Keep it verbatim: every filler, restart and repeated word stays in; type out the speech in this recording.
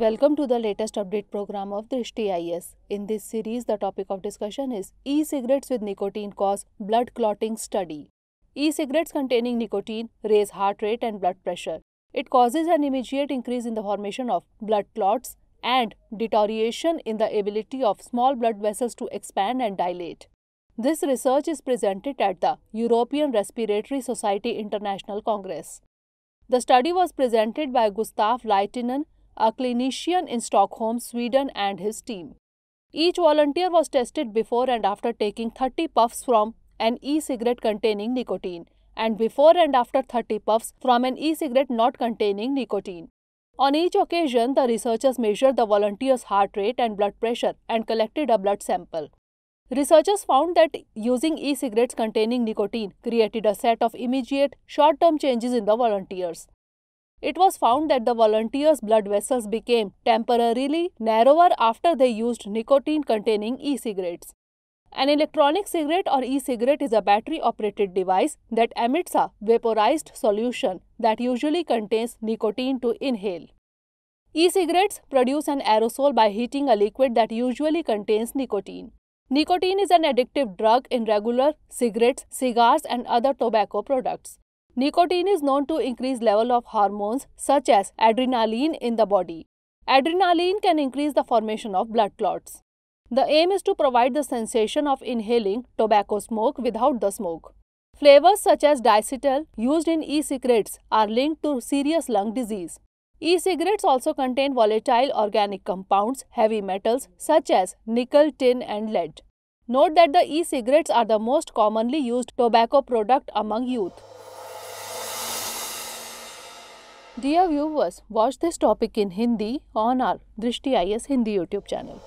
Welcome to the latest update program of Drishti I A S. In this series, the topic of discussion is E-cigarettes with nicotine cause blood clotting study. E-cigarettes containing nicotine raise heart rate and blood pressure. It causes an immediate increase in the formation of blood clots and deterioration in the ability of small blood vessels to expand and dilate. This research is presented at the European Respiratory Society International Congress. The study was presented by Gustav Leitinen, a clinician in Stockholm, Sweden, and his team. Each volunteer was tested before and after taking thirty puffs from an e-cigarette containing nicotine and before and after thirty puffs from an e-cigarette not containing nicotine. On each occasion, the researchers measured the volunteers' heart rate and blood pressure and collected a blood sample. Researchers found that using e-cigarettes containing nicotine created a set of immediate, short-term changes in the volunteers. It was found that the volunteers' blood vessels became temporarily narrower after they used nicotine-containing e-cigarettes. An electronic cigarette or e-cigarette is a battery-operated device that emits a vaporized solution that usually contains nicotine to inhale. E-cigarettes produce an aerosol by heating a liquid that usually contains nicotine. Nicotine is an addictive drug in regular cigarettes, cigars, and other tobacco products. Nicotine is known to increase level of hormones such as adrenaline in the body. Adrenaline can increase the formation of blood clots. The aim is to provide the sensation of inhaling tobacco smoke without the smoke. Flavors such as diacetyl used in e-cigarettes are linked to serious lung disease. E-cigarettes also contain volatile organic compounds, heavy metals such as nickel, tin, and lead. Note that the e-cigarettes are the most commonly used tobacco product among youth. Dear viewers, watch this topic in Hindi on our Drishti I A S Hindi YouTube channel.